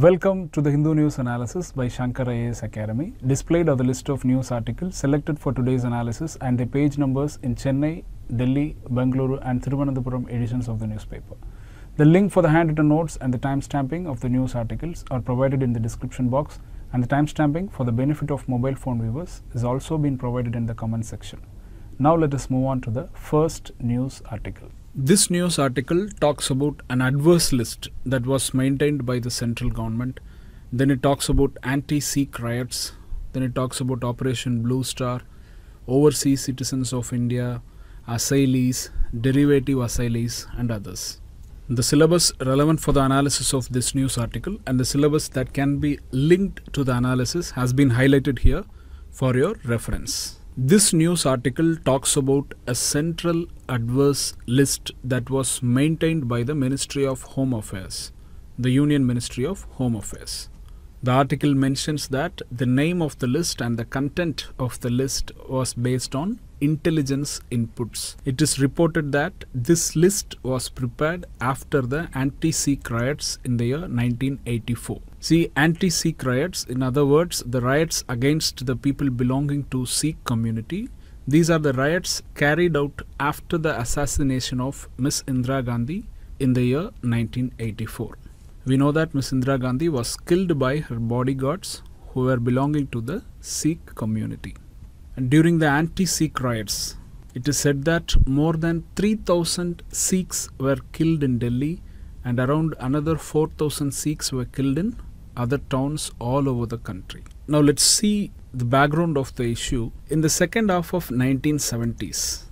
Welcome to the Hindu News Analysis by Shankar IAS Academy. Displayed are the list of news articles selected for today's analysis and the page numbers in Chennai, Delhi, Bangalore and Trivandrum editions of the newspaper. The link for the handwritten notes and the timestamping of the news articles are provided in the description box, and the timestamping for the benefit of mobile phone viewers is also been provided in the comment section. Now let us move on to the first news article. This news article talks about an adverse list that was maintained by the central government. Then it talks about anti-Sikh riots. Then it talks about Operation Blue Star, overseas citizens of India, asylees, derivative asylees and others. The syllabus relevant for the analysis of this news article and the syllabus that can be linked to the analysis has been highlighted here for your reference. This news article talks about a central adverse list that was maintained by the Ministry of Home Affairs, the Union Ministry of Home Affairs. The article mentions that the name of the list and the content of the list was based on intelligence inputs. It is reported that this list was prepared after the anti-Sikh riots in the year 1984. See, anti-Sikh riots, in other words, the riots against the people belonging to Sikh community. These are the riots carried out after the assassination of Miss Indira Gandhi in the year 1984. We know that Miss Indira Gandhi was killed by her bodyguards who were belonging to the Sikh community. And during the anti-Sikh riots, it is said that more than 3,000 Sikhs were killed in Delhi and around another 4,000 Sikhs were killed in other towns all over the country. Now let's see the background of the issue. In the second half of 1970s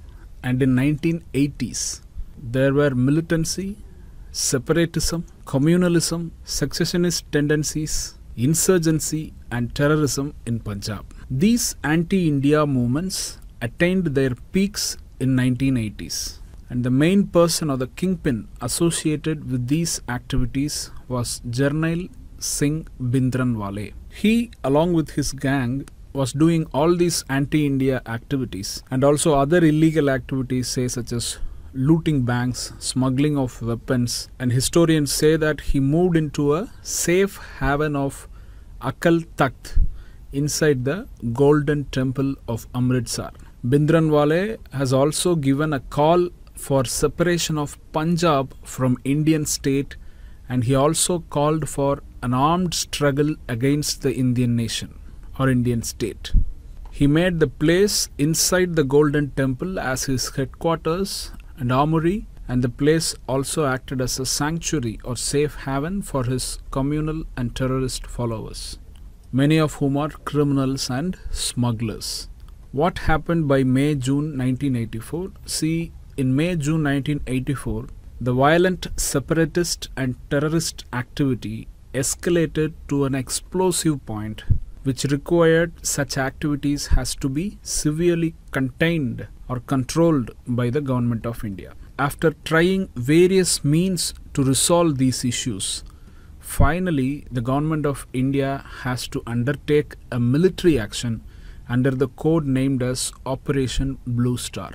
and in 1980s, there were militancy, separatism, communalism, secessionist tendencies, insurgency and terrorism in Punjab. These anti-India movements attained their peaks in 1980s. And the main person or the kingpin associated with these activities was Jarnail Singh Bindranwale. He, along with his gang, was doing all these anti-India activities and also other illegal activities, say, such as looting banks, smuggling of weapons, and historians say that he moved into a safe haven of Akal Takht inside the Golden Temple of Amritsar. Bindranwale has also given a call for separation of Punjab from Indian state, and he also called for an armed struggle against the Indian nation or Indian state. He made the place inside the Golden Temple as his headquarters and armory, and the place also acted as a sanctuary or safe haven for his communal and terrorist followers, many of whom are criminals and smugglers. What happened by May-June 1984? See, in May-June 1984, the violent separatist and terrorist activity escalated to an explosive point which required such activities has to be severely contained or controlled by the government of India. After trying various means to resolve these issues, finally the government of India has to undertake a military action under the code named as Operation Blue Star.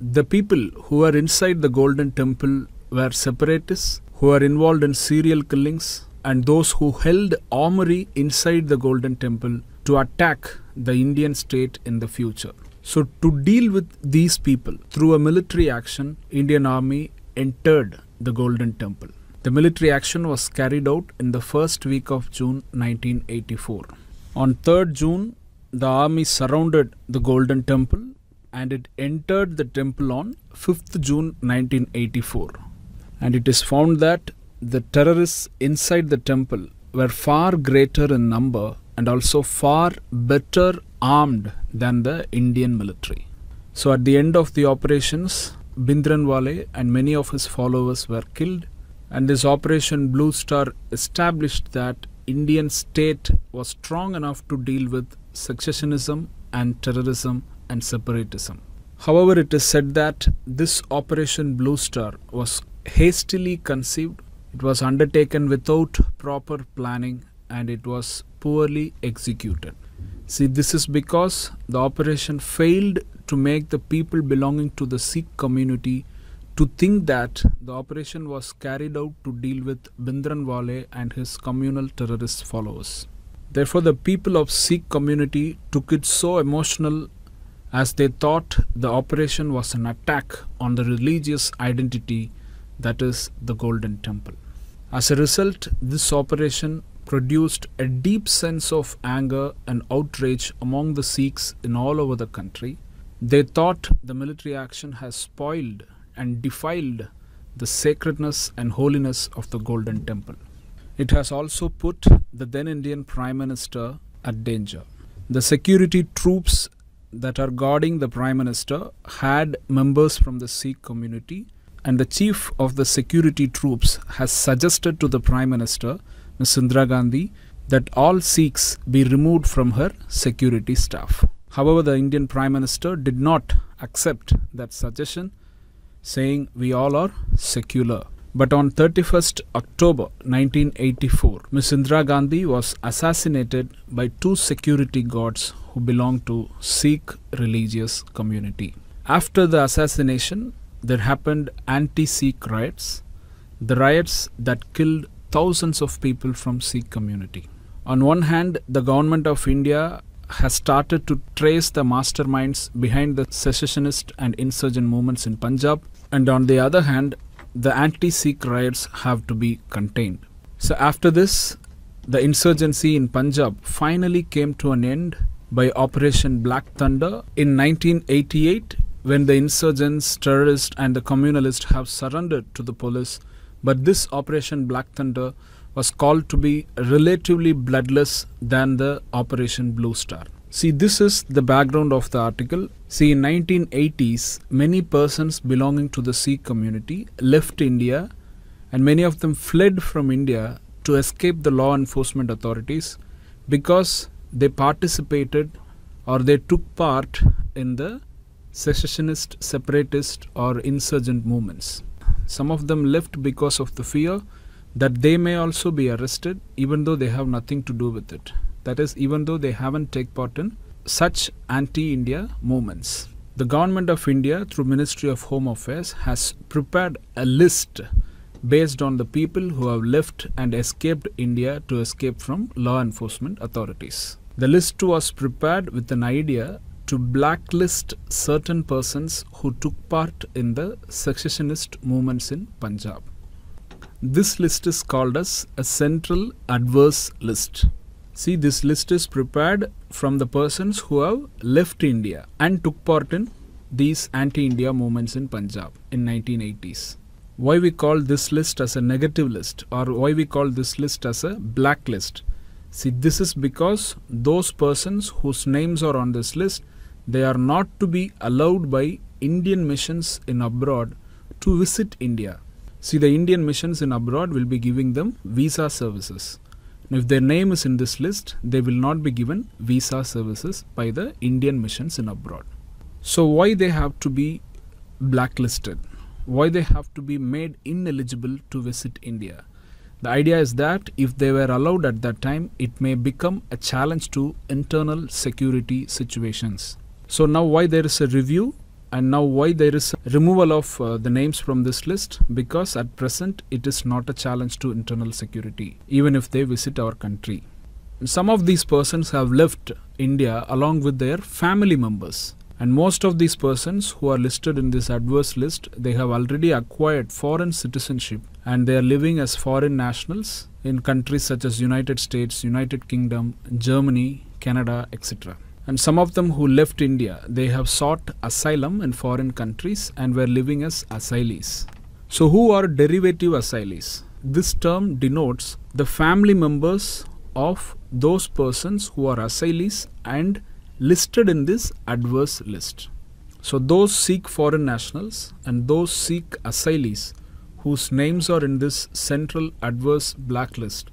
The people who were inside the Golden Temple were separatists who were involved in serial killings and those who held armory inside the Golden Temple to attack the Indian state in the future. So to deal with these people, through a military action, Indian Army entered the Golden Temple. The military action was carried out in the first week of June 1984. On 3rd June, the army surrounded the Golden Temple, and it entered the temple on 5th June 1984. And it is found that the terrorists inside the temple were far greater in number and also far better armed than the Indian military. So at the end of the operations, Bindranwale and many of his followers were killed, and this Operation Blue Star established that Indian state was strong enough to deal with secessionism and terrorism and separatism. However, it is said that this Operation Blue Star was hastily conceived, it was undertaken without proper planning, and it was poorly executed. See, this is because the operation failed to make the people belonging to the Sikh community to think that the operation was carried out to deal with Bindranwale and his communal terrorist followers. Therefore, the people of Sikh community took it so emotional as they thought the operation was an attack on the religious identity, that is the Golden Temple. As a result, this operation produced a deep sense of anger and outrage among the Sikhs in all over the country. They thought the military action has spoiled and defiled the sacredness and holiness of the Golden Temple. It has also put the then Indian Prime Minister at danger. The security troops that are guarding the Prime Minister had members from the Sikh community, and the chief of the security troops has suggested to the Prime Minister, Ms. Indira Gandhi, that all Sikhs be removed from her security staff. However, the Indian Prime Minister did not accept that suggestion, saying we all are secular. But on 31st October 1984, Ms. Indira Gandhi was assassinated by two security guards who belonged to Sikh religious community. After the assassination, there happened anti-Sikh riots, the riots that killed thousands of people from Sikh community. On one hand, the government of India has started to trace the masterminds behind the secessionist and insurgent movements in Punjab, and on the other hand, the anti-Sikh riots have to be contained. So after this, the insurgency in Punjab finally came to an end by Operation Black Thunder in 1988, when the insurgents, terrorists and the communalists have surrendered to the police. But this Operation Black Thunder was called to be relatively bloodless than the Operation Blue Star. See, this is the background of the article. See, in 1980s, many persons belonging to the Sikh community left India, and many of them fled from India to escape the law enforcement authorities because they participated or they took part in the secessionist, separatist or insurgent movements. Some of them left because of the fear that they may also be arrested, even though they have nothing to do with it. That is, even though they haven't taken part in such anti-India movements. The government of India, through Ministry of Home Affairs, has prepared a list based on the people who have left and escaped India to escape from law enforcement authorities. The list was prepared with an idea to blacklist certain persons who took part in the secessionist movements in Punjab. This list is called as a Central Adverse List. See, this list is prepared from the persons who have left India and took part in these anti-India movements in Punjab in 1980s. Why we call this list as a negative list, or why we call this list as a blacklist? See, this is because those persons whose names are on this list, they are not to be allowed by Indian missions in abroad to visit India. See, the Indian missions in abroad will be giving them visa services. And if their name is in this list, they will not be given visa services by the Indian missions in abroad. So why they have to be blacklisted? Why they have to be made ineligible to visit India? The idea is that if they were allowed at that time, it may become a challenge to internal security situations. So now why there is a review? And now why there is a removal of the names from this list? Because at present it is not a challenge to internal security, even if they visit our country. Some of these persons have left India along with their family members. And most of these persons who are listed in this adverse list, they have already acquired foreign citizenship and they are living as foreign nationals in countries such as United States, United Kingdom, Germany, Canada, etc. And some of them who left India, they have sought asylum in foreign countries and were living as asylees. So who are derivative asylees? This term denotes the family members of those persons who are asylees and listed in this adverse list. So those Sikh foreign nationals and those Sikh asylees whose names are in this Central Adverse Blacklist,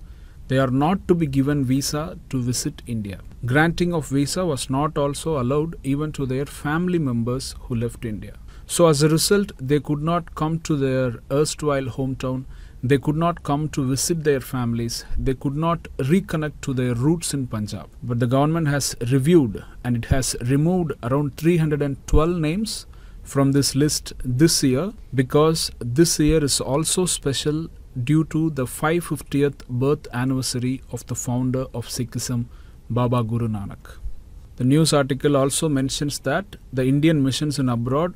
they are not to be given visa to visit India. Granting of visa was not also allowed even to their family members who left India. So as a result, they could not come to their erstwhile hometown, they could not come to visit their families, they could not reconnect to their roots in Punjab. But the government has reviewed and it has removed around 312 names from this list this year, because this year is also special due to the 550th birth anniversary of the founder of Sikhism, Baba Guru Nanak. The news article also mentions that the Indian missions in abroad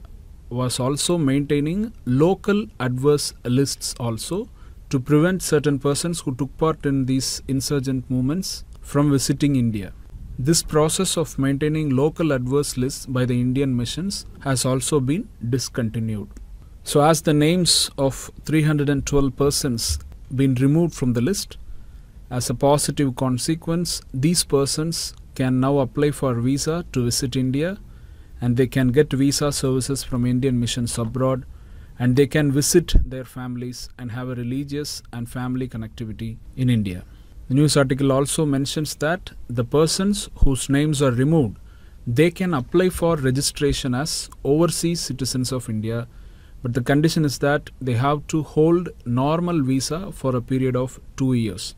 was also maintaining local adverse lists also to prevent certain persons who took part in these insurgent movements from visiting India. This process of maintaining local adverse lists by the Indian missions has also been discontinued. So as the names of 312 persons been removed from the list, as a positive consequence, these persons can now apply for visa to visit India, and they can get visa services from Indian missions abroad, and they can visit their families and have a religious and family connectivity in India. The news article also mentions that the persons whose names are removed, they can apply for registration as overseas citizens of India, but the condition is that they have to hold normal visa for a period of 2 years.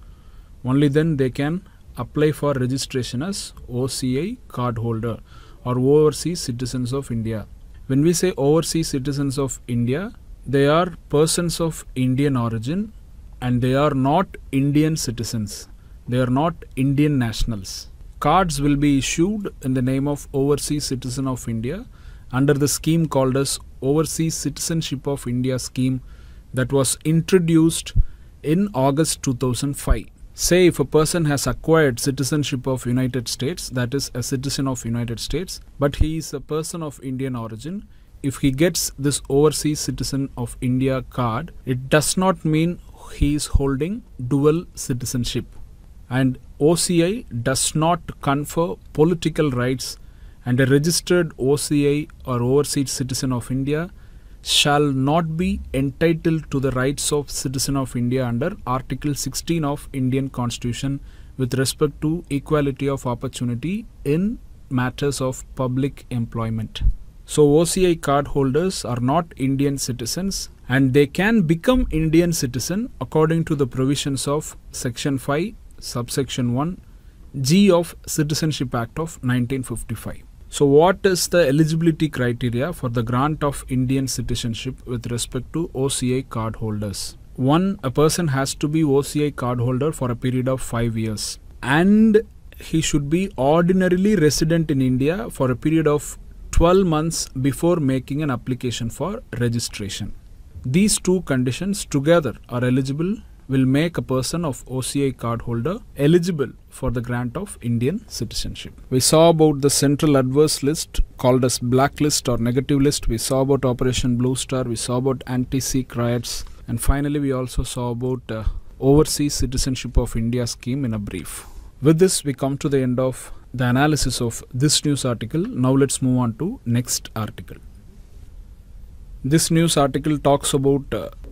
Only then they can apply for registration as OCI cardholder or overseas citizens of India. When we say overseas citizens of India, they are persons of Indian origin and they are not Indian citizens. They are not Indian nationals. Cards will be issued in the name of overseas citizen of India under the scheme called as Overseas Citizenship of India scheme that was introduced in August 2005. Say if a person has acquired citizenship of United States, that is a citizen of United States, but he is a person of Indian origin, if he gets this Overseas Citizen of India card, it does not mean he is holding dual citizenship. And OCI does not confer political rights, and a registered OCI or overseas citizen of India shall not be entitled to the rights of citizen of India under Article 16 of Indian Constitution with respect to equality of opportunity in matters of public employment. So OCI card holders are not Indian citizens and they can become Indian citizen according to the provisions of Section 5, Subsection 1, G of Citizenship Act of 1955. So what is the eligibility criteria for the grant of Indian citizenship with respect to OCI card holders? One, a person has to be OCI card holder for a period of 5 years, and he should be ordinarily resident in India for a period of 12 months before making an application for registration. These two conditions together are eligible will make a person of OCI cardholder eligible for the grant of Indian citizenship. We saw about the central adverse list called as blacklist or negative list. We saw about Operation Blue Star. We saw about anti-Sikh riots. And finally, we also saw about Overseas Citizenship of India scheme in a brief. With this, we come to the end of the analysis of this news article. Now let's move on to next article. This news article talks about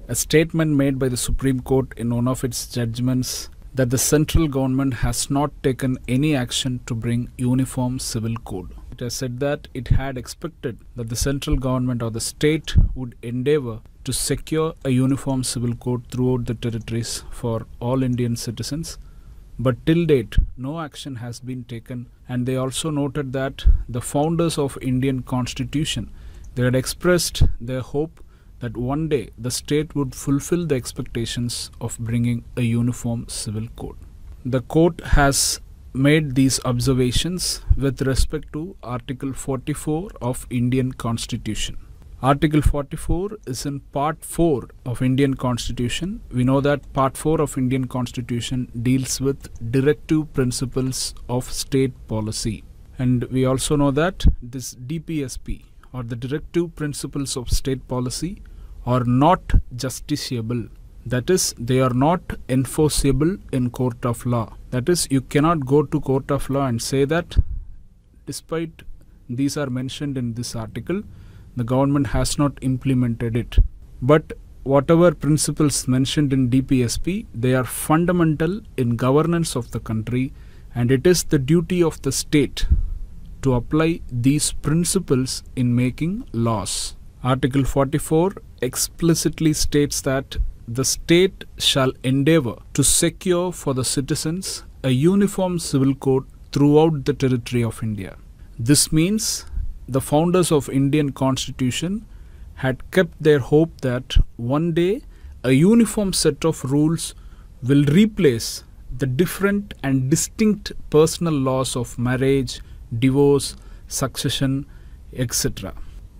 a statement made by the Supreme Court in one of its judgments that the central government has not taken any action to bring uniform civil code. It has said that it had expected that the central government or the state would endeavor to secure a uniform civil code throughout the territories for all Indian citizens. But till date, no action has been taken, and they also noted that the founders of Indian Constitution, they had expressed their hope that one day the state would fulfill the expectations of bringing a uniform civil code. The court has made these observations with respect to Article 44 of Indian Constitution. Article 44 is in Part 4 of Indian Constitution. We know that Part 4 of Indian Constitution deals with directive principles of state policy. And we also know that this DPSP or the directive principles of state policy are not justiciable. That is, they are not enforceable in court of law. That is, you cannot go to court of law and say that despite these are mentioned in this article, the government has not implemented it. But whatever principles mentioned in DPSP, they are fundamental in governance of the country, and it is the duty of the state to apply these principles in making laws. Article 44 explicitly states that the state shall endeavor to secure for the citizens a uniform civil code throughout the territory of India. This means the founders of Indian Constitution had kept their hope that one day a uniform set of rules will replace the different and distinct personal laws of marriage, divorce, succession, etc.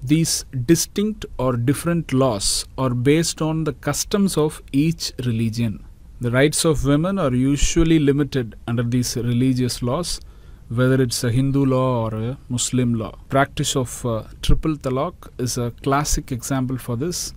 These distinct or different laws are based on the customs of each religion. The rights of women are usually limited under these religious laws, whether it's a Hindu law or a Muslim law. Practice of triple talaq is a classic example for this,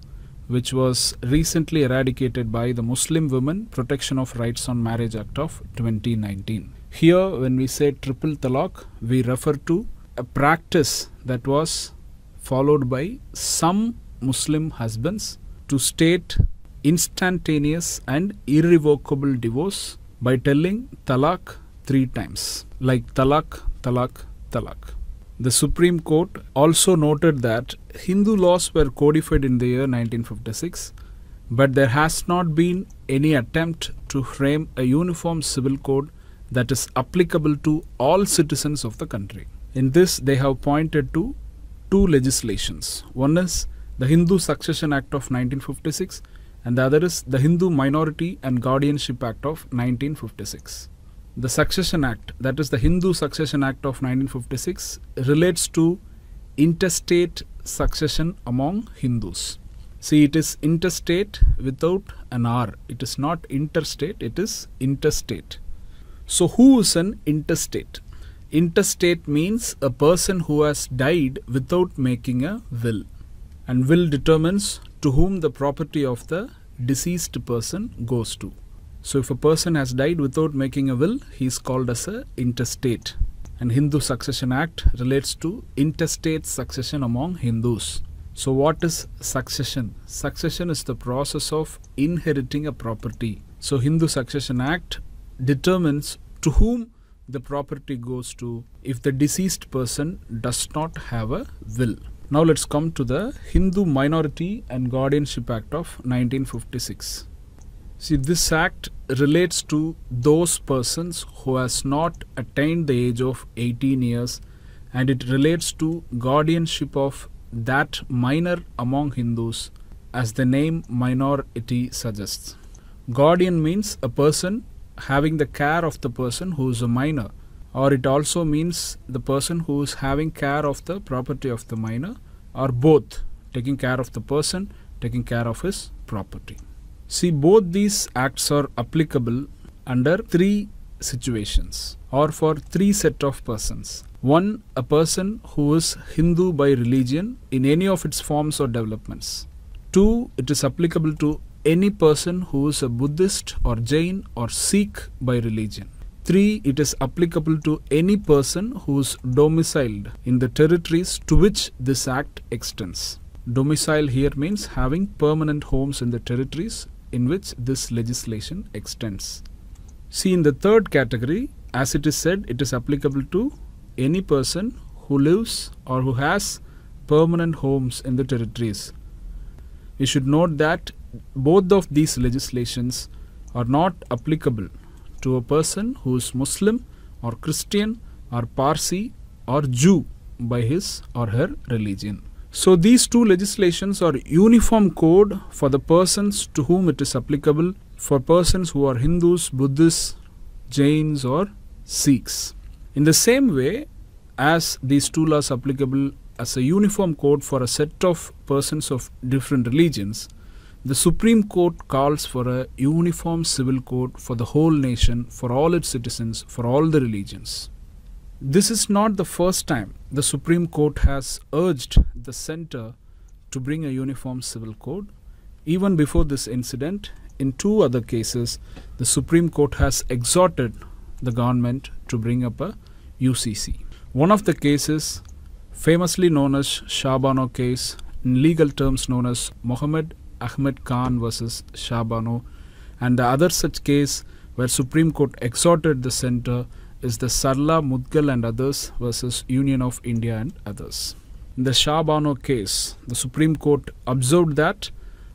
which was recently eradicated by the Muslim Women Protection of Rights on Marriage Act of 2019. Here, when we say triple talaq, we refer to a practice that was followed by some Muslim husbands to state instantaneous and irrevocable divorce by telling talaq 3 times, like talaq, talaq, talaq. The Supreme Court also noted that Hindu laws were codified in the year 1956, but there has not been any attempt to frame a uniform civil code that is applicable to all citizens of the country. In this, they have pointed to 2 legislations. One is the Hindu Succession Act of 1956, and the other is the Hindu Minority and Guardianship Act of 1956. The Succession Act, that is the Hindu Succession Act of 1956, relates to interstate succession among Hindus. See, it is interstate without an R. It is not interstate, it is interstate. So who is an interstate? Interstate means a person who has died without making a will. And will determines to whom the property of the deceased person goes to. So if a person has died without making a will, he is called as an interstate. And Hindu Succession Act relates to interstate succession among Hindus. So what is succession? Succession is the process of inheriting a property. So Hindu Succession Act determines to whom the property goes to if the deceased person does not have a will. Now let's come to the Hindu Minority and Guardianship Act of 1956. See, this act relates to those persons who has not attained the age of 18 years and it relates to guardianship of that minor among Hindus as the name minority suggests. Guardian means a person having the care of the person who is a minor, or it also means the person who is having care of the property of the minor, or both, taking care of the person, taking care of his property. See, both these acts are applicable under 3 situations or for 3 sets of persons. One, a person who is Hindu by religion in any of its forms or developments. 2, it is applicable to any person who is a Buddhist or Jain or Sikh by religion. 3, it is applicable to any person who is domiciled in the territories to which this act extends. Domicile here means having permanent homes in the territories in which this legislation extends. See, in the 3rd category, as it is said, it is applicable to any person who lives or who has permanent homes in the territories. You should note that both of these legislations are not applicable to a person who is Muslim or Christian or Parsi or Jew by his or her religion. So these 2 legislations are uniform code for the persons to whom it is applicable, for persons who are Hindus, Buddhists, Jains or Sikhs. In the same way as these 2 laws applicable as a uniform code for a set of persons of different religions, the Supreme Court calls for a uniform civil code for the whole nation, for all its citizens, for all the religions. This is not the first time the Supreme Court has urged the Centre to bring a uniform civil code. Even before this incident, in 2 other cases, the Supreme Court has exhorted the government to bring up a UCC. One of the cases, famously known as Shah Bano case, in legal terms known as Mohammed Ahmed Khan versus Shah Bano, and the other such case where Supreme Court exhorted the Centre is the Sarla, Mudgal and others versus Union of India and others. In the Shah Bano case, the Supreme Court observed that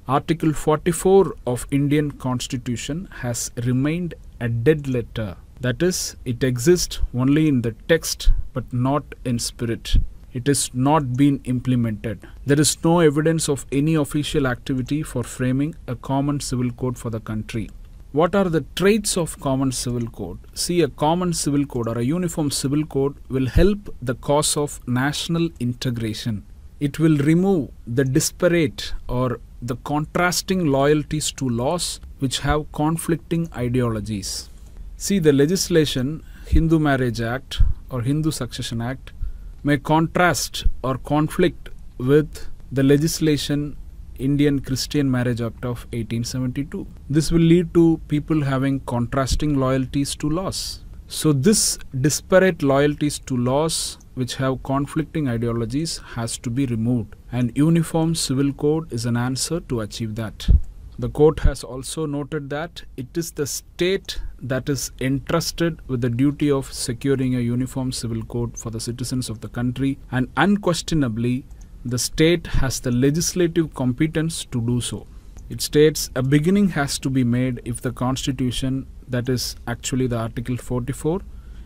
Article 44 of Indian Constitution has remained a dead letter. That is, it exists only in the text but not in spirit. it has not been implemented. There is no evidence of any official activity for framing a common civil code for the country. What are the traits of common civil code? See, a common civil code or a uniform civil code will help the cause of national integration. It will remove the disparate or the contrasting loyalties to laws which have conflicting ideologies. See, the legislation, Hindu Marriage Act or Hindu Succession Act, may contrast or conflict with the legislation Indian Christian Marriage Act of 1872. This will lead to people having contrasting loyalties to laws. So this disparate loyalties to laws which have conflicting ideologies has to be removed, and uniform civil code is an answer to achieve that. The court has also noted that it is the state that is entrusted with the duty of securing a uniform civil code for the citizens of the country, and unquestionably the state has the legislative competence to do so. It states a beginning has to be made if the constitution, that is actually the Article 44,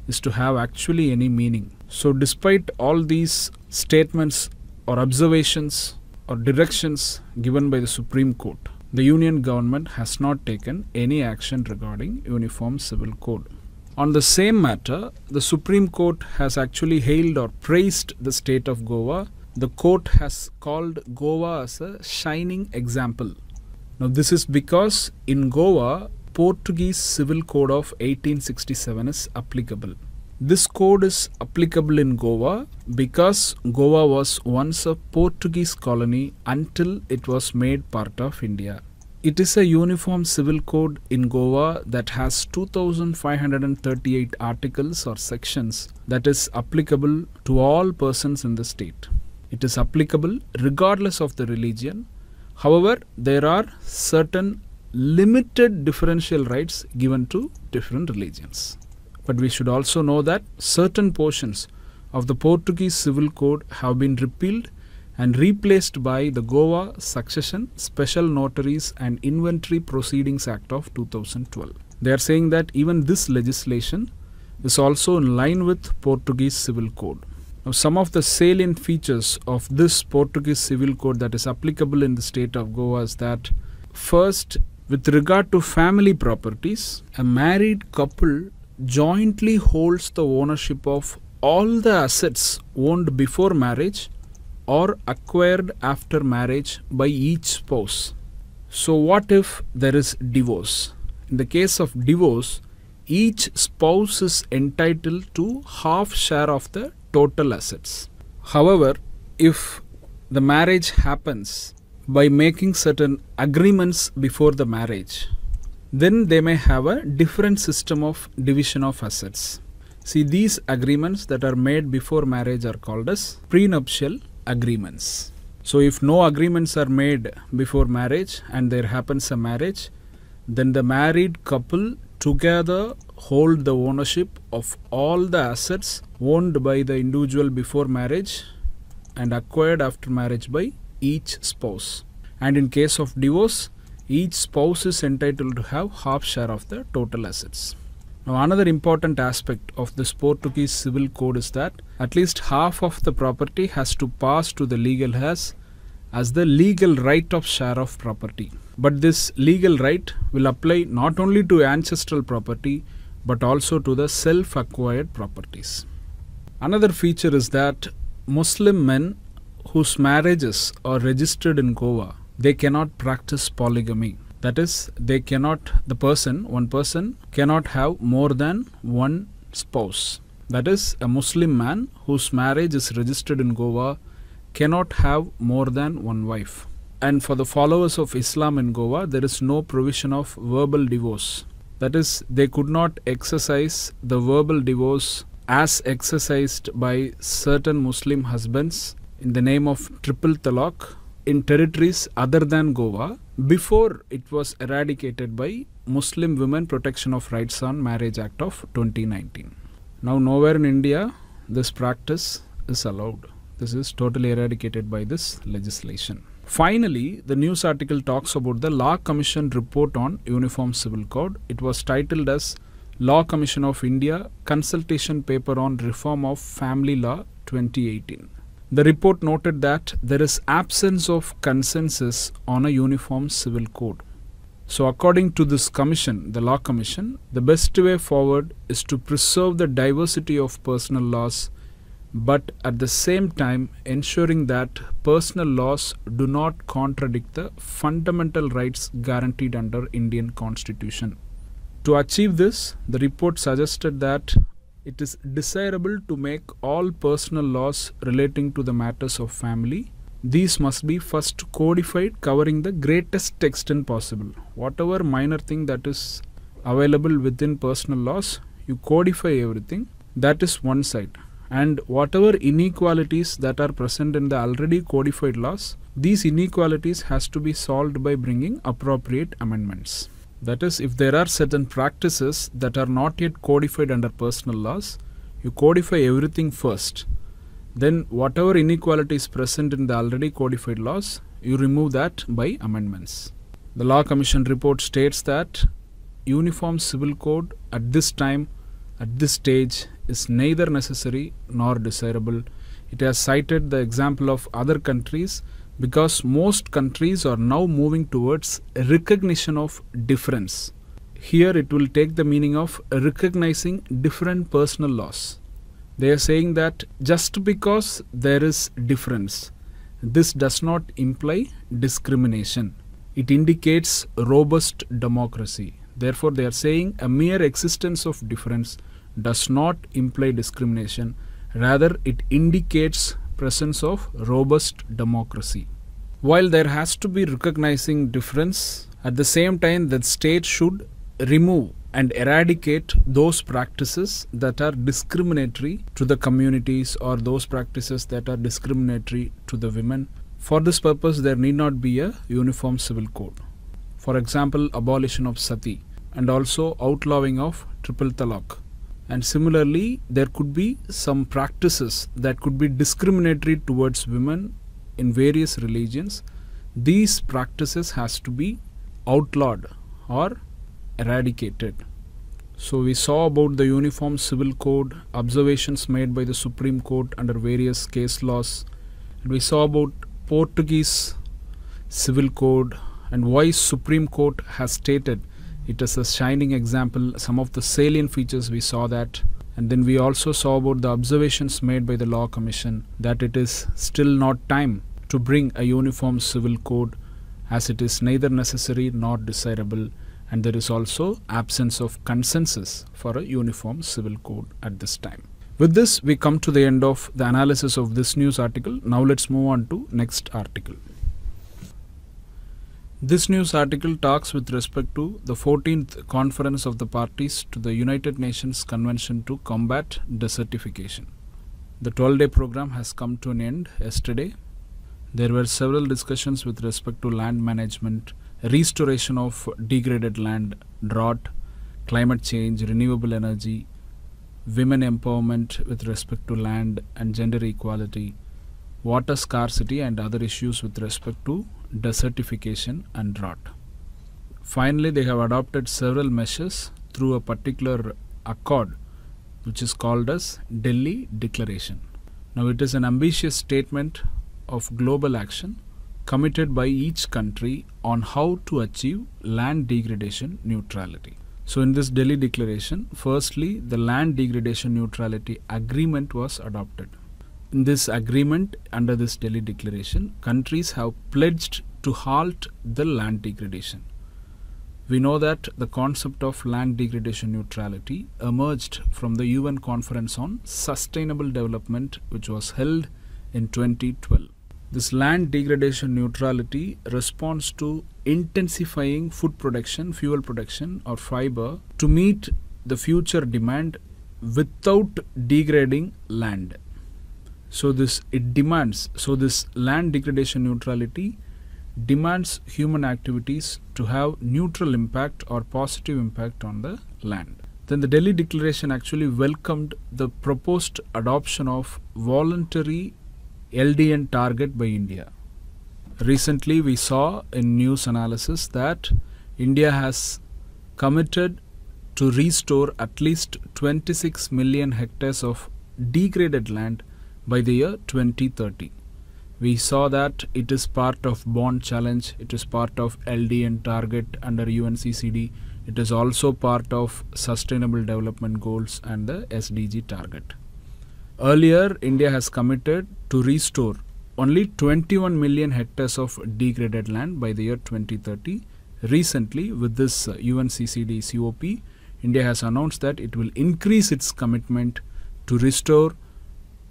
is to have actually any meaning. So despite all these statements or observations or directions given by the Supreme Court, the Union government has not taken any action regarding Uniform Civil Code. On the same matter, the Supreme Court has actually hailed or praised the state of Goa. The court has called Goa as a shining example. Now this is because in Goa, Portuguese Civil Code of 1867 is applicable. This code is applicable in Goa because Goa was once a Portuguese colony until it was made part of India. It is a uniform civil code in Goa that has 2,538 articles or sections that is applicable to all persons in the state. It is applicable regardless of the religion. However, there are certain limited differential rights given to different religions. But we should also know that certain portions of the Portuguese Civil Code have been repealed and replaced by the Goa Succession, Special Notaries and Inventory Proceedings Act of 2012. They are saying that even this legislation is also in line with Portuguese Civil Code. Now, some of the salient features of this Portuguese Civil Code that is applicable in the state of Goa is that, first, with regard to family properties, a married couple jointly holds the ownership of all the assets owned before marriage or acquired after marriage by each spouse. So what if there is divorce? In the case of divorce, each spouse is entitled to half share of the total assets. However, if the marriage happens by making certain agreements before the marriage, then they may have a different system of division of assets. See, these agreements that are made before marriage are called as prenuptial agreements. So if no agreements are made before marriage and there happens a marriage, then the married couple together hold the ownership of all the assets owned by the individual before marriage and acquired after marriage by each spouse. And in case of divorce, each spouse is entitled to have half share of the total assets. Now another important aspect of this Portuguese Civil Code is that at least half of the property has to pass to the legal heirs as the legal right of share of property. But this legal right will apply not only to ancestral property but also to the self-acquired properties. Another feature is that Muslim men whose marriages are registered in Goa, they cannot practice polygamy. That is, they cannot, one person cannot have more than one spouse. That is, a Muslim man whose marriage is registered in Goa cannot have more than one wife. And for the followers of Islam in Goa, there is no provision of verbal divorce. That is, they could not exercise the verbal divorce as exercised by certain Muslim husbands in the name of triple talaq in territories other than Goa before it was eradicated by Muslim Women Protection of Rights on Marriage Act of 2019. Now nowhere in India this practice is allowed. This is totally eradicated by this legislation. Finally, the news article talks about the Law Commission report on Uniform Civil Code. It was titled as Law Commission of India Consultation Paper on Reform of Family Law 2018. The report noted that there is absence of consensus on a uniform civil code. So according to this commission, the Law Commission, the best way forward is to preserve the diversity of personal laws, but at the same time ensuring that personal laws do not contradict the fundamental rights guaranteed under Indian Constitution. To achieve this, the report suggested that it is desirable to make all personal laws relating to the matters of family. These must be first codified, covering the greatest extent possible. Whatever minor thing that is available within personal laws, you codify everything. That is one side. And whatever inequalities that are present in the already codified laws, these inequalities has to be solved by bringing appropriate amendments. That is, if there are certain practices that are not yet codified under personal laws, you codify everything first. Then whatever inequality is present in the already codified laws, you remove that by amendments. The Law Commission report states that uniform civil code at this time, at this stage, is neither necessary nor desirable. It has cited the example of other countries, because most countries are now moving towards recognition of difference. Here it will take the meaning of recognizing different personal laws. They are saying that just because there is difference, this does not imply discrimination. It indicates robust democracy. Therefore, they are saying a mere existence of difference does not imply discrimination. Rather, it indicates presence of robust democracy. While there has to be recognizing difference, at the same time the state should remove and eradicate those practices that are discriminatory to the communities or those practices that are discriminatory to the women. For this purpose, there need not be a uniform civil code. For example, abolition of sati and also outlawing of triple talaq. And similarly, there could be some practices that could be discriminatory towards women in various religions. These practices has to be outlawed or eradicated. So we saw about the Uniform Civil Code, observations made by the Supreme Court under various case laws. And we saw about Portuguese Civil Code and why Supreme Court has stated it is a shining example, some of the salient features we saw that. And then we also saw about the observations made by the Law Commission that it is still not time to bring a uniform civil code, as it is neither necessary nor desirable, and there is also absence of consensus for a uniform civil code at this time. With this, we come to the end of the analysis of this news article. Now let's move on to next article. This news article talks with respect to the 14th Conference of the Parties to the United Nations Convention to Combat Desertification. The 12-day program has come to an end yesterday. There were several discussions with respect to land management, restoration of degraded land, drought, climate change, renewable energy, women empowerment with respect to land and gender equality, water scarcity and other issues with respect to desertification and drought. Finally, they have adopted several measures through a particular accord which is called as Delhi Declaration. Now, it is an ambitious statement of global action committed by each country on how to achieve land degradation neutrality. So in this Delhi Declaration, firstly, the Land Degradation Neutrality Agreement was adopted. In this agreement, under this Delhi Declaration, countries have pledged to halt the land degradation. We know that the concept of land degradation neutrality emerged from the UN Conference on Sustainable Development, which was held in 2012. This land degradation neutrality responds to intensifying food production, fuel production or fiber to meet the future demand without degrading land. So this land degradation neutrality demands human activities to have neutral impact or positive impact on the land. Then the Delhi Declaration actually welcomed the proposed adoption of voluntary LDN target by India. Recently, we saw in news analysis that India has committed to restore at least 26 million hectares of degraded land by the year 2030. We saw that it is part of bond challenge, it is part of LDN target under UNCCD, it is also part of sustainable development goals and the SDG target. Earlier, India has committed to restore only 21 million hectares of degraded land by the year 2030. Recently, with this UNCCD COP, India has announced that it will increase its commitment to restore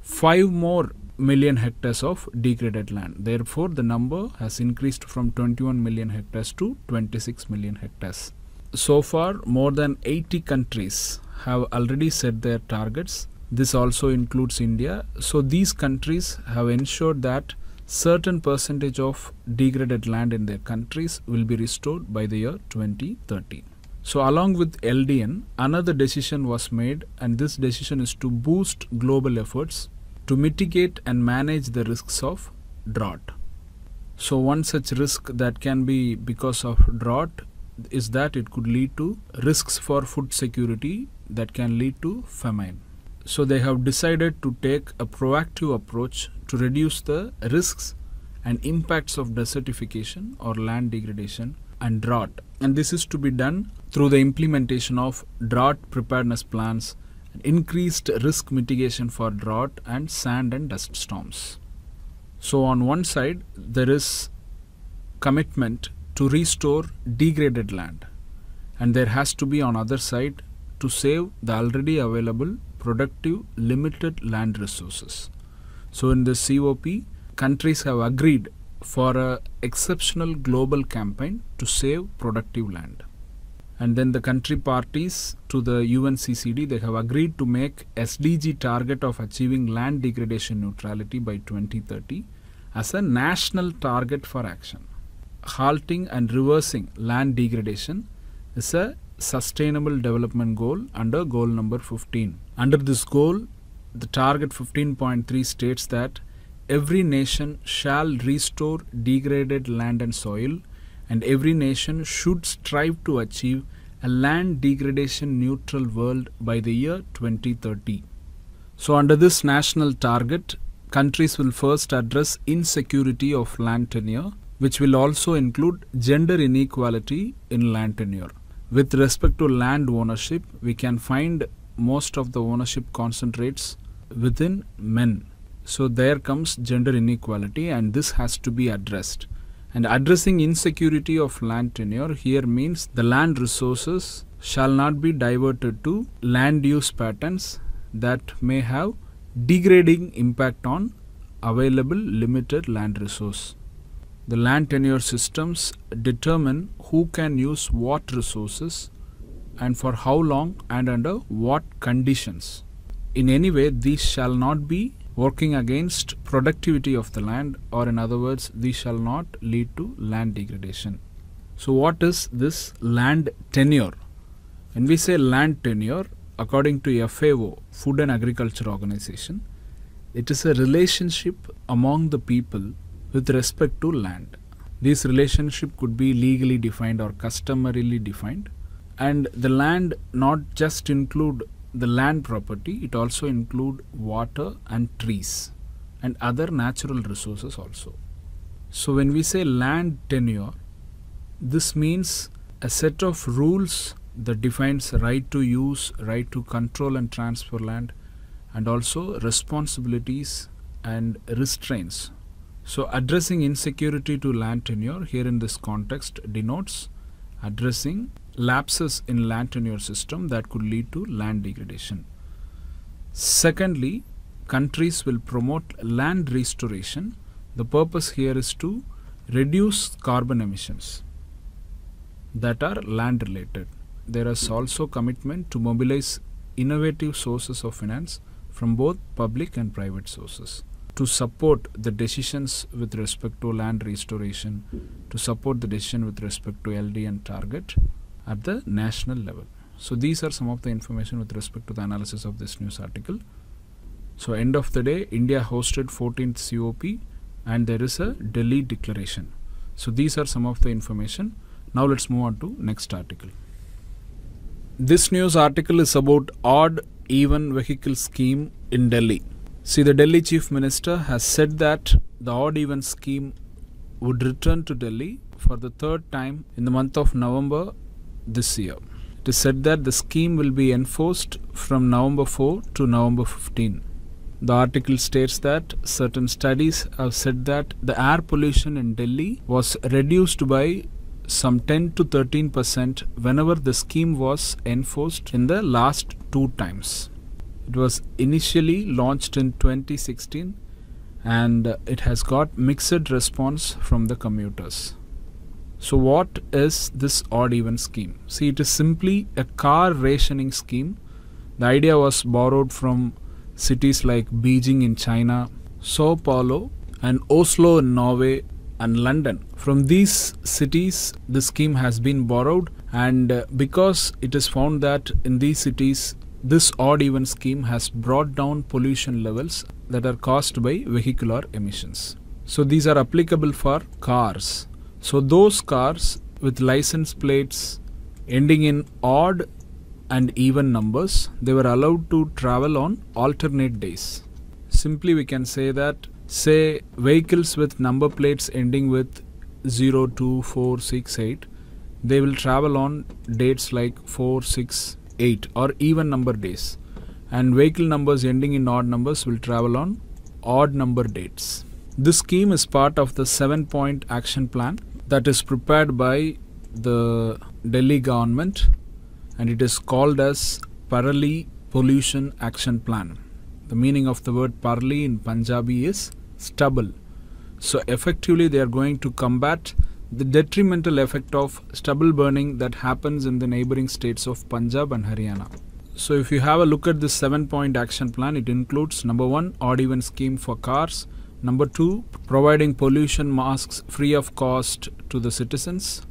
5 more million hectares of degraded land. Therefore, the number has increased from 21 million hectares to 26 million hectares. So far, more than 80 countries have already set their targets. This also includes India. So these countries have ensured that certain percentage of degraded land in their countries will be restored by the year 2030. So along with LDN, another decision was made, and this decision is to boost global efforts to mitigate and manage the risks of drought. So one such risk that can be because of drought is that it could lead to risks for food security that can lead to famine. So they have decided to take a proactive approach to reduce the risks and impacts of desertification or land degradation and drought. And this is to be done through the implementation of drought preparedness plans, increased risk mitigation for drought and sand and dust storms. So on one side, there is commitment to restore degraded land, and there has to be on other side to save the already available productive limited land resources. So in the COP, countries have agreed for an exceptional global campaign to save productive land. And then the country parties to the UNCCD, they have agreed to make SDG target of achieving land degradation neutrality by 2030 as a national target for action. Halting and reversing land degradation is a sustainable development goal under goal number 15. Under this goal, the target 15.3 states that every nation shall restore degraded land and soil, and every nation should strive to achieve a land degradation neutral world by the year 2030. So under this national target, countries will first address insecurity of land tenure, which will also include gender inequality in land tenure. With respect to land ownership, we can find most of the ownership concentrates within men. So there comes gender inequality, and this has to be addressed. And addressing insecurity of land tenure here means the land resources shall not be diverted to land use patterns that may have degrading impact on available limited land resource. The land tenure systems determine who can use what resources and for how long and under what conditions. In any way, these shall not be working against productivity of the land, or in other words, these shall not lead to land degradation. So what is this land tenure? When we say land tenure, according to FAO, Food and Agriculture Organization, it is a relationship among the people with respect to land. This relationship could be legally defined or customarily defined, and the land not just include the land property, it also includes water and trees and other natural resources also. So when we say land tenure, this means a set of rules that defines right to use, right to control and transfer land, and also responsibilities and restraints. So addressing insecurity to land tenure here in this context denotes addressing lapses in land tenure system that could lead to land degradation. Secondly, countries will promote land restoration. The purpose here is to reduce carbon emissions that are land related. There is also commitment to mobilize innovative sources of finance from both public and private sources to support the decisions with respect to land restoration, to support the decision with respect to LDN target at the national level. So these are some of the information with respect to the analysis of this news article. So end of the day, India hosted 14th COP and there is a Delhi Declaration. So these are some of the information. Now let's move on to next article. This news article is about odd even vehicle scheme in Delhi. See, the Delhi Chief Minister has said that the odd-even scheme would return to Delhi for the third time in the month of November this year. It is said that the scheme will be enforced from November 4 to November 15. The article states that certain studies have said that the air pollution in Delhi was reduced by some 10% to 13% whenever the scheme was enforced in the last two times. It was initially launched in 2016 and it has got mixed response from the commuters. So what is this odd-even scheme? See, it is simply a car rationing scheme. The idea was borrowed from cities like Beijing in China, Sao Paulo and Oslo in Norway and London. From these cities, the scheme has been borrowed, and because it is found that in these cities, this odd-even scheme has brought down pollution levels that are caused by vehicular emissions. So these are applicable for cars. So those cars with license plates ending in odd and even numbers, they were allowed to travel on alternate days. Simply we can say that, say, vehicles with number plates ending with 0, 2, 4, 6, 8, they will travel on dates like 4, 6, 8 or even number days, and vehicle numbers ending in odd numbers will travel on odd number dates. This scheme is part of the 7-point action plan that is prepared by the Delhi government, and it is called as Parali Pollution Action Plan. The meaning of the word Parali in Punjabi is stubble. So effectively they are going to combat the detrimental effect of stubble burning that happens in the neighboring states of Punjab and Haryana. So if you have a look at this 7-point action plan, it includes number 1, odd-even scheme for cars, number 2, providing pollution masks free of cost to the citizens.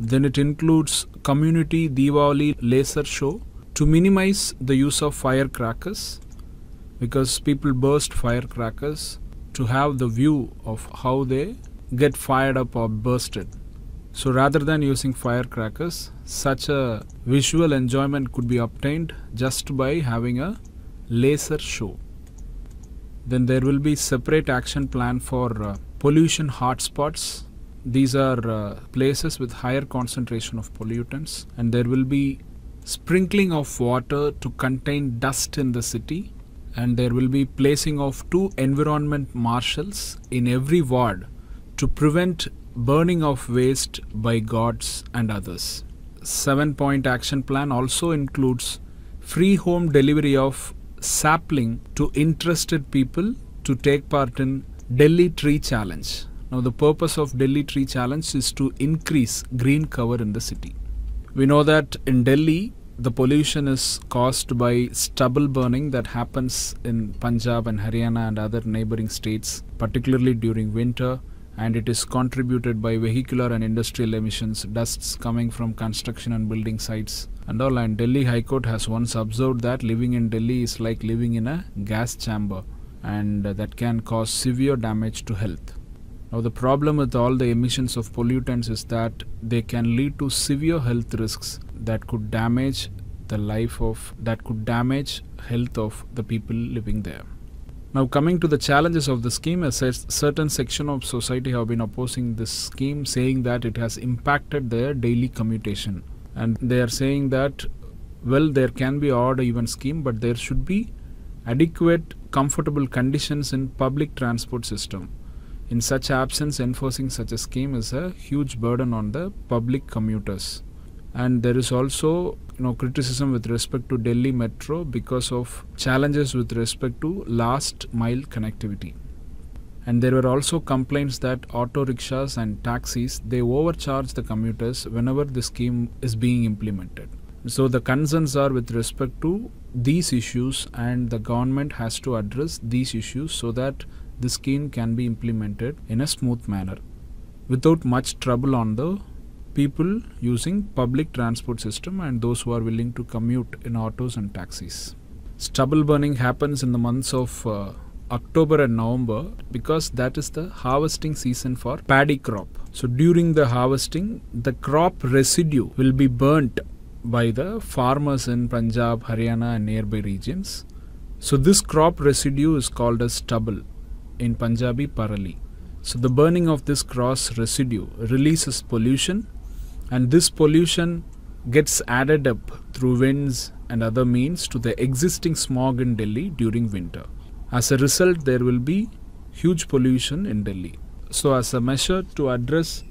Then it includes community Diwali laser show to minimize the use of firecrackers, because people burst firecrackers to have the view of how they get fired up or bursted. So rather than using firecrackers, such a visual enjoyment could be obtained just by having a laser show. Then there will be separate action plan for pollution hotspots. These are places with higher concentration of pollutants, and there will be sprinkling of water to contain dust in the city, and there will be placing of 2 environment marshals in every ward to prevent burning of waste by gods and others. 7-point action plan also includes free home delivery of sapling to interested people to take part in Delhi Tree Challenge. Now the purpose of Delhi Tree Challenge is to increase green cover in the city. We know that in Delhi, the pollution is caused by stubble burning that happens in Punjab and Haryana and other neighboring states, particularly during winter, and it is contributed by vehicular and industrial emissions, dusts coming from construction and building sites and all. And Delhi High Court has once observed that living in Delhi is like living in a gas chamber, and that can cause severe damage to health. Now the problem with all the emissions of pollutants is that they can lead to severe health risks that could damage the health of the people living there. Now coming to the challenges of the scheme, a certain section of society have been opposing this scheme, saying that it has impacted their daily commutation, and they are saying that, well, there can be odd or even scheme, but there should be adequate comfortable conditions in public transport system. In such absence, enforcing such a scheme is a huge burden on the public commuters. And there is also, criticism with respect to Delhi Metro because of challenges with respect to last mile connectivity. And there were also complaints that auto rickshaws and taxis, they overcharge the commuters whenever the scheme is being implemented. So the concerns are with respect to these issues, and the government has to address these issues so that the scheme can be implemented in a smooth manner without much trouble on the people using public transport system and those who are willing to commute in autos and taxis. Stubble burning happens in the months of October and November because that is the harvesting season for paddy crop. So during the harvesting, the crop residue will be burnt by the farmers in Punjab, Haryana and nearby regions. So this crop residue is called as stubble, in Punjabi Parali. So the burning of this cross residue releases pollution, and this pollution gets added up through winds and other means to the existing smog in Delhi during winter. As a result, there will be huge pollution in Delhi. So as a measure to address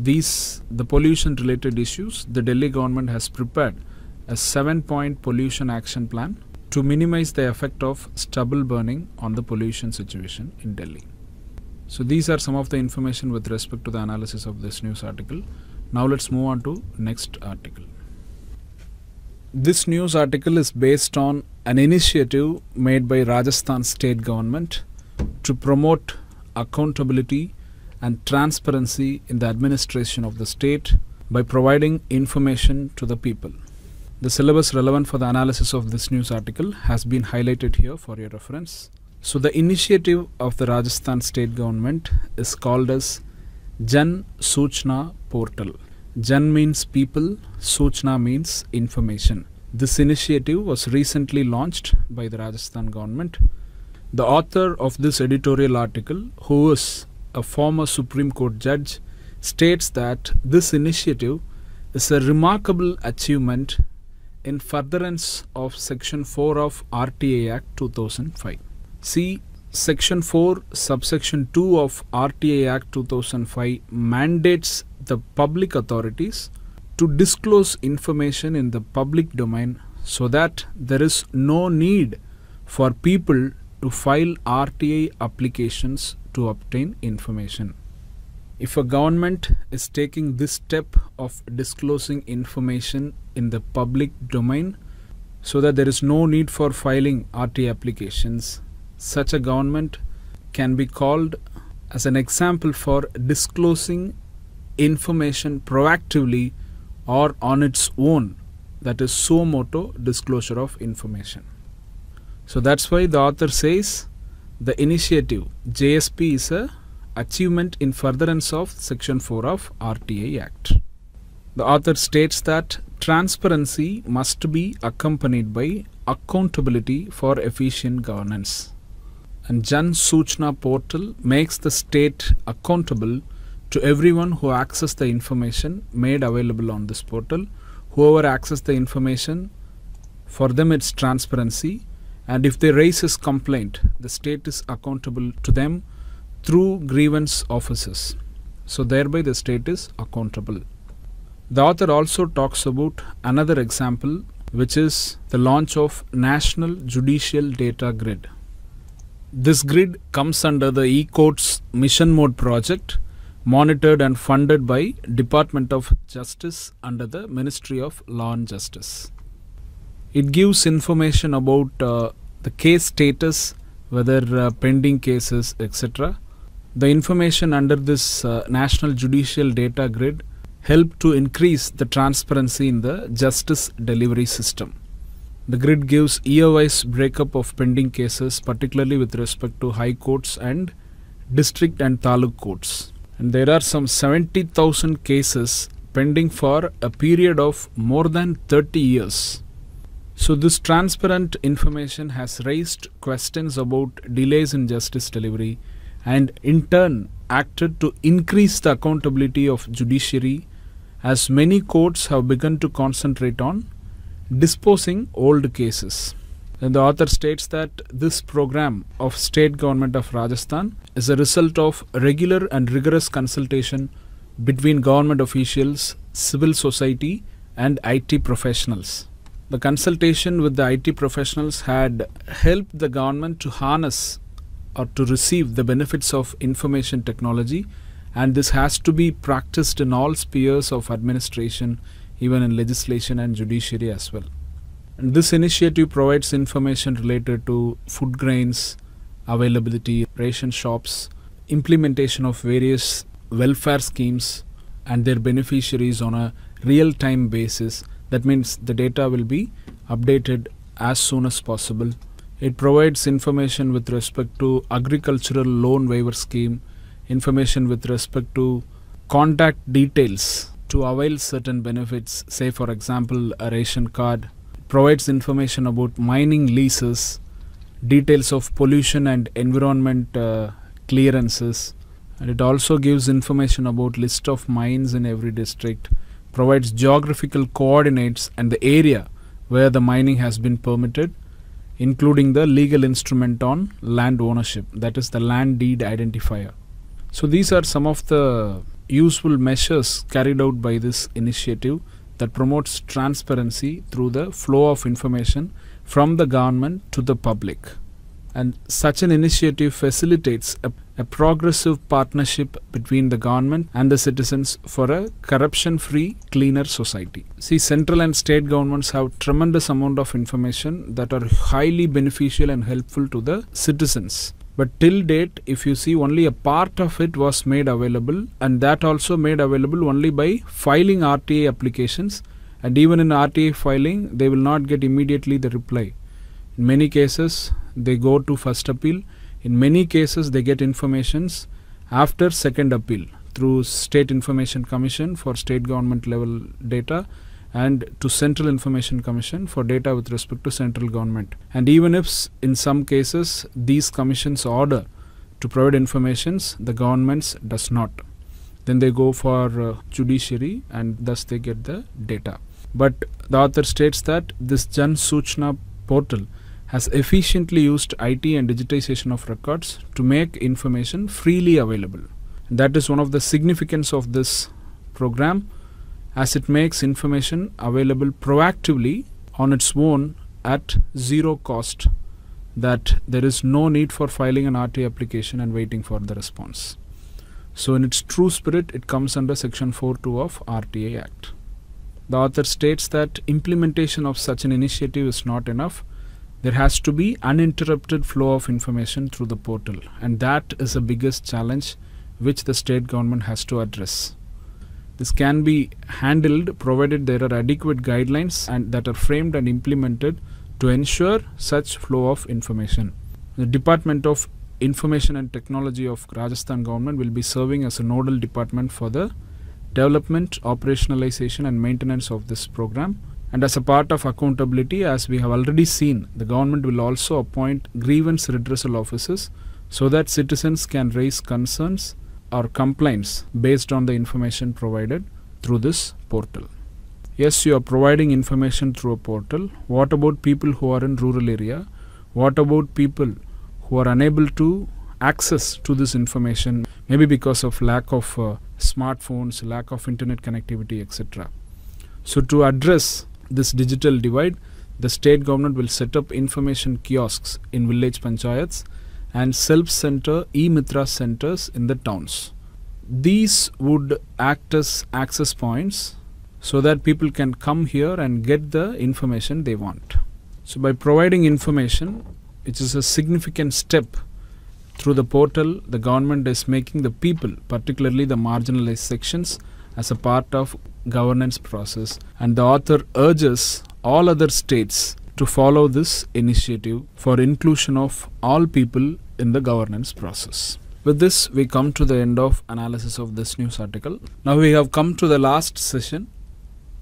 the pollution related issues, the Delhi government has prepared a 7-point pollution action plan to minimize the effect of stubble burning on the pollution situation in Delhi. So these are some of the information with respect to the analysis of this news article. Now let's move on to next article. This news article is based on an initiative made by Rajasthan state government to promote accountability and transparency in the administration of the state by providing information to the people. The syllabus relevant for the analysis of this news article has been highlighted here for your reference. So the initiative of the Rajasthan state government is called as Jan Suchna portal. Jan means people, Suchna means information. This initiative was recently launched by the Rajasthan government. The author of this editorial article, who is a former Supreme Court judge, states that this initiative is a remarkable achievement in furtherance of Section 4 of RTI Act 2005. See, Section 4, Subsection 2 of RTI Act 2005 mandates the public authorities to disclose information in the public domain so that there is no need for people to file RTI applications to obtain information. If a government is taking this step of disclosing information in the public domain so that there is no need for filing RTI applications, such a government can be called as an example for disclosing information proactively or on its own, that is suo motu, disclosure of information. So that's why the author says the initiative JSP is a achievement in furtherance of Section 4 of RTI Act. The author states that transparency must be accompanied by accountability for efficient governance. And Jan Suchna portal makes the state accountable to everyone who accesses the information made available on this portal. Whoever accesses the information, for them it's transparency, and if they raise a complaint, the state is accountable to them through grievance offices. So thereby the state is accountable. The author also talks about another example, which is the launch of National Judicial Data Grid. This grid comes under the e-courts mission mode project, monitored and funded by Department of Justice under the Ministry of Law and Justice. It gives information about the case status, whether pending cases, etc. The information under this National Judicial Data Grid help to increase the transparency in the justice delivery system. The grid gives year-wise breakup of pending cases, particularly with respect to high courts and district and taluk courts. And there are some 70,000 cases pending for a period of more than 30 years. So this transparent information has raised questions about delays in justice delivery and in turn acted to increase the accountability of judiciary, as many courts have begun to concentrate on disposing old cases. And the author states that this program of state government of Rajasthan is a result of regular and rigorous consultation between government officials, civil society and IT professionals. The consultation with the IT professionals had helped the government to harness or to receive the benefits of information technology, and this has to be practiced in all spheres of administration, even in legislation and judiciary as well. And this initiative provides information related to food grains availability, ration shops, implementation of various welfare schemes and their beneficiaries on a real-time basis. That means the data will be updated as soon as possible. It provides information with respect to agricultural loan waiver scheme, information with respect to contact details to avail certain benefits, say for example a ration card. Provides information about mining leases, details of pollution and environment clearances, and it also gives information about list of mines in every district, provides geographical coordinates and the area where the mining has been permitted, including the legal instrument on land ownership, that is the land deed identifier. So these are some of the useful measures carried out by this initiative that promotes transparency through the flow of information from the government to the public. And such an initiative facilitates a progressive partnership between the government and the citizens for a corruption-free, cleaner society. See, central and state governments have tremendous amount of information that are highly beneficial and helpful to the citizens. But till date, if you see, only a part of it was made available, and that also made available only by filing RTA applications, and even in RTA filing, they will not get immediately the reply. In many cases, they go to first appeal. In many cases, they get informations after second appeal through State Information Commission for state government level data and to Central Information Commission for data with respect to central government. And even if in some cases these commissions order to provide informations, the governments does not, then they go for judiciary and thus they get the data. But the author states that this Jan Suchna portal has efficiently used IT and digitization of records to make information freely available. And that is one of the significance of this program, as it makes information available proactively on its own at zero cost, that there is no need for filing an RTA application and waiting for the response. So in its true spirit, it comes under Section 42 of RTA Act. The author states that implementation of such an initiative is not enough. There has to be uninterrupted flow of information through the portal, and that is the biggest challenge which the state government has to address. This can be handled provided there are adequate guidelines and that are framed and implemented to ensure such flow of information. The Department of Information and Technology of Rajasthan government will be serving as a nodal department for the development, operationalization and maintenance of this program. And as a part of accountability, as we have already seen, the government will also appoint grievance redressal officers so that citizens can raise concerns or complaints based on the information provided through this portal. Yes, you are providing information through a portal. What about people who are in rural area? What about people who are unable to access to this information, maybe because of lack of smartphones, lack of internet connectivity, etc.? So to address this digital divide, the state government will set up information kiosks in village panchayats and self-center e-mitra centers in the towns. These would act as access points so that people can come here and get the information they want. So by providing information, which is a significant step through the portal, the government is making the people, particularly the marginalized sections, as a part of governance process, and the author urges all other states to follow this initiative for inclusion of all people in the governance process. With this, we come to the end of analysis of this news article. Now we have come to the last session,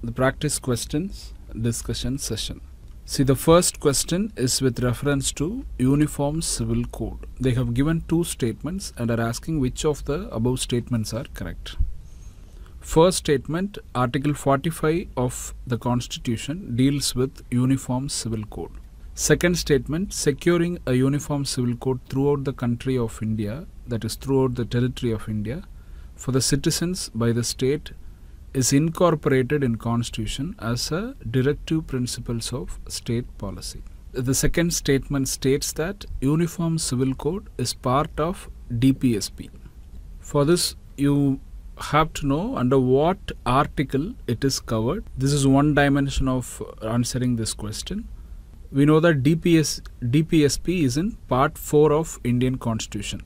the practice questions discussion session. See, the first question is with reference to Uniform Civil Code. They have given two statements and are asking which of the above statements are correct. First statement, Article 45 of the Constitution deals with Uniform Civil Code. Second statement, securing a Uniform Civil Code throughout the country of India, that is throughout the territory of India, for the citizens by the state is incorporated in Constitution as a directive principles of state policy. The second statement states that Uniform Civil Code is part of DPSP. For this, you have to know under what article it is covered. This is one dimension of answering this question. We know that DPSP is in Part 4 of Indian Constitution,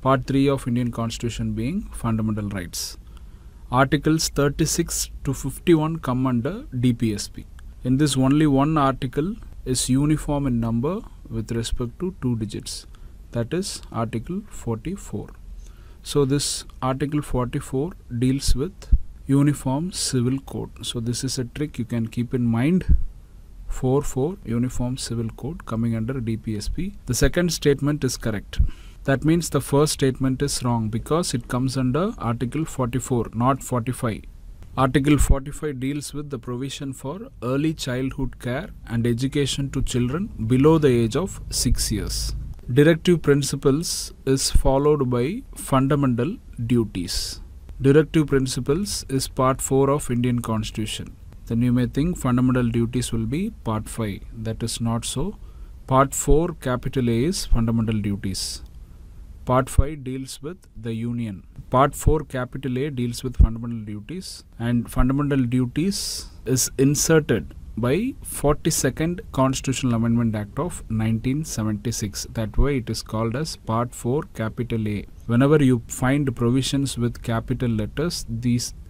Part 3 of Indian Constitution being Fundamental Rights. Articles 36 to 51 come under DPSP. In this, only one article is uniform in number with respect to two digits, that is Article 44. So this Article 44 deals with Uniform Civil Code. So this is a trick you can keep in mind 44 Uniform Civil Code coming under DPSP. The second statement is correct. That means the first statement is wrong because it comes under Article 44, not 45. Article 45 deals with the provision for early childhood care and education to children below the age of 6 years. Directive principles is followed by fundamental duties. Directive principles is part 4 of Indian Constitution. Then you may think fundamental duties will be part 5. That is not so. Part 4 capital A is fundamental duties. Part 5 deals with the union. Part 4 capital A deals with fundamental duties, and fundamental duties is inserted by 42nd Constitutional Amendment Act of 1976. That way it is called as Part 4 capital A. Whenever you find provisions with capital letters,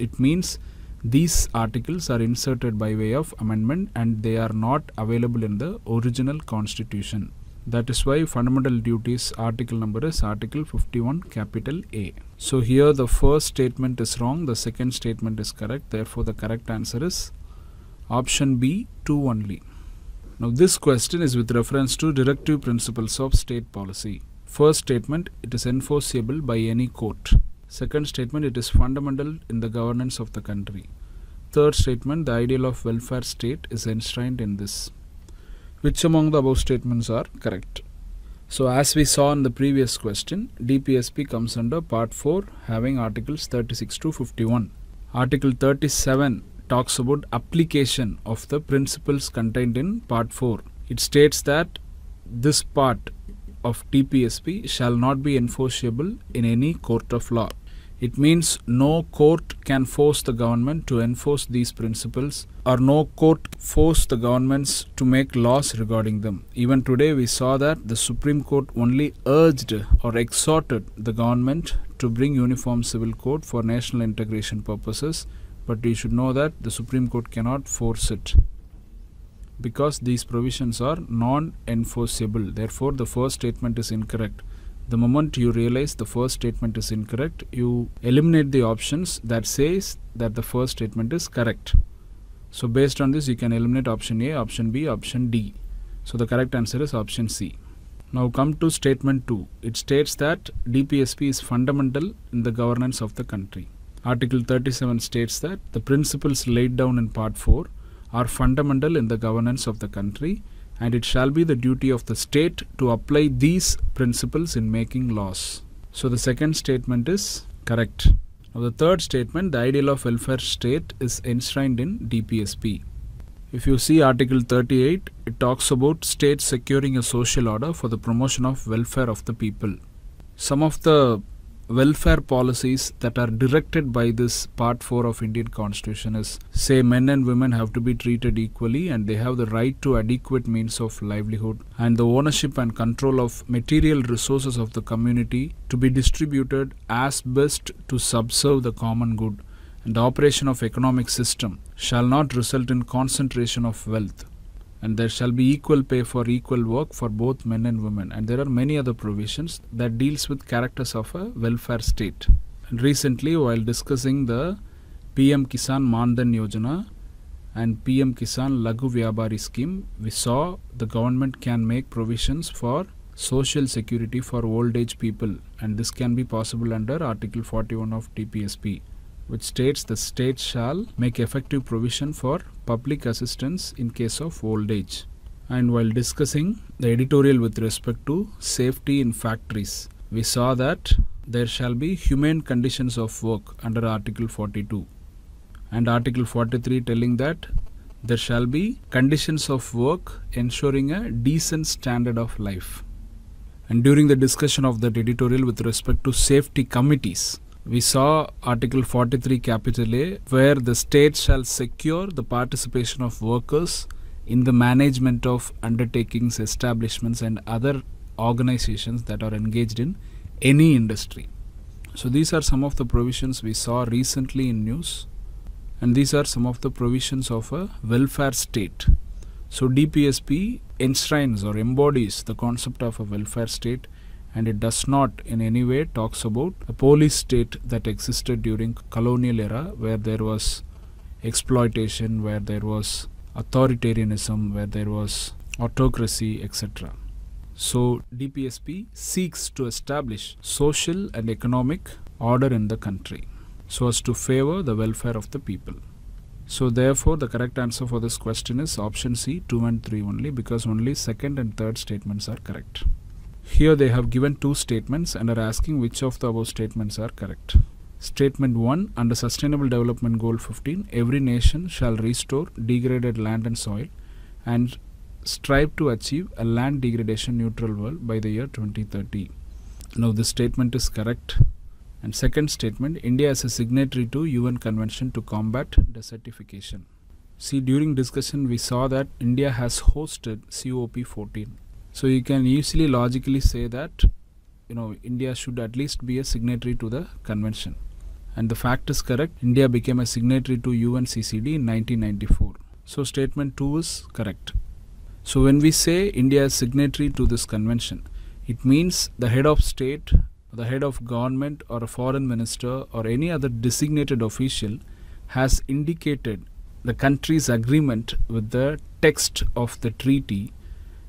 it means these articles are inserted by way of amendment and they are not available in the original Constitution. That is why fundamental duties article number is Article 51 capital A. So here the first statement is wrong, the second statement is correct, therefore the correct answer is option B, 2 only. Now this question is with reference to directive principles of state policy. First statement, it is enforceable by any court. Second statement, it is fundamental in the governance of the country. Third statement, the ideal of welfare state is enshrined in this. Which among the above statements are correct? So as we saw in the previous question, DPSP comes under Part 4 having Articles 36 to 51. Article 37 talks about application of the principles contained in Part 4. It states that this part of DPSP shall not be enforceable in any court of law. It means no court can force the government to enforce these principles, or no court force the governments to make laws regarding them. Even today we saw that the Supreme Court only urged or exhorted the government to bring Uniform Civil Code for national integration purposes, but you should know that the Supreme Court cannot force it because these provisions are non-enforceable. Therefore, the first statement is incorrect. The moment you realize the first statement is incorrect, you eliminate the options that says that the first statement is correct. So based on this, you can eliminate option A, option B, option D. So the correct answer is option C. Now come to statement 2. It states that DPSP is fundamental in the governance of the country. Article 37 states that the principles laid down in Part 4 are fundamental in the governance of the country, and it shall be the duty of the state to apply these principles in making laws. So the second statement is correct. Now the third statement, the ideal of welfare state is enshrined in DPSP. If you see Article 38, it talks about state securing a social order for the promotion of welfare of the people. Some of the welfare policies that are directed by this Part 4 of Indian Constitution is, say, men and women have to be treated equally and they have the right to adequate means of livelihood, and the ownership and control of material resources of the community to be distributed as best to subserve the common good, and the operation of economic system shall not result in concentration of wealth, and there shall be equal pay for equal work for both men and women. And there are many other provisions that deals with characters of a welfare state. And recently, while discussing the PM Kisan Mandan Yojana and PM Kisan Laghu Vyapari scheme, we saw the government can make provisions for social security for old age people, and this can be possible under Article 41 of DPSP, which states the state shall make effective provision for public assistance in case of old age. And while discussing the editorial with respect to safety in factories, we saw that there shall be humane conditions of work under Article 42, and Article 43 telling that there shall be conditions of work ensuring a decent standard of life. And during the discussion of that editorial with respect to safety committees, we saw Article 43 capital A, where the state shall secure the participation of workers in the management of undertakings, establishments and other organizations that are engaged in any industry. So these are some of the provisions we saw recently in news, and these are some of the provisions of a welfare state. So DPSP enshrines or embodies the concept of a welfare state, and it does not in any way talks about a police state that existed during colonial era, where there was exploitation, where there was authoritarianism, where there was autocracy, etc. So DPSP seeks to establish social and economic order in the country so as to favor the welfare of the people. So therefore the correct answer for this question is option C, 2 and 3 only, because only second and third statements are correct. Here they have given two statements and are asking which of the above statements are correct. Statement 1, under Sustainable Development Goal 15, every nation shall restore degraded land and soil and strive to achieve a land degradation neutral world by the year 2030. Now this statement is correct. And second statement, India is a signatory to UN Convention to Combat Desertification. See, during discussion we saw that India has hosted COP14. So you can easily logically say that, you know, India should at least be a signatory to the convention. And the fact is correct, India became a signatory to UNCCD in 1994. So statement 2 is correct. So when we say India is signatory to this convention, it means the head of state, the head of government or a foreign minister or any other designated official has indicated the country's agreement with the text of the treaty,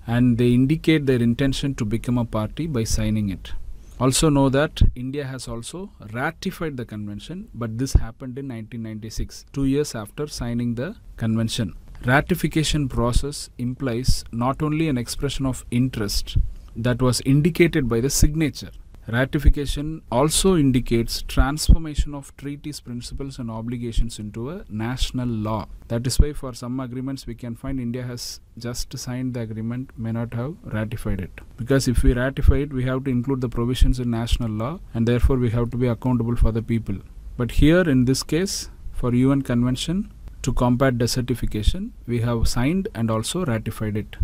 and they indicate their intention to become a party by signing it. Also know that India has also ratified the convention, but this happened in 1996, 2 years after signing the convention. Ratification process implies not only an expression of interest that was indicated by the signature. Ratification also indicates transformation of treaties, principles and obligations into a national law. That is why for some agreements we can find India has just signed the agreement, may not have ratified it. Because if we ratify it, we have to include the provisions in national law, and therefore we have to be accountable for the people. But here in this case, for UN Convention to Combat Desertification, we have signed and also ratified it.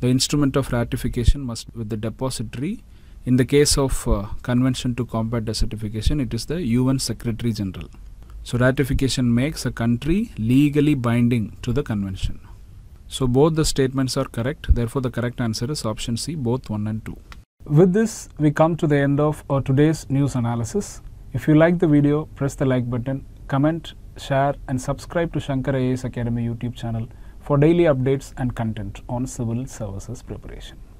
The instrument of ratification must with the depository. In the case of Convention to Combat Desertification, it is the UN Secretary General. So ratification makes a country legally binding to the convention. So both the statements are correct. Therefore, the correct answer is option C, both 1 and 2. With this, we come to the end of today's news analysis. If you like the video, press the like button, comment, share and subscribe to Shankar IAS Academy YouTube channel for daily updates and content on civil services preparation.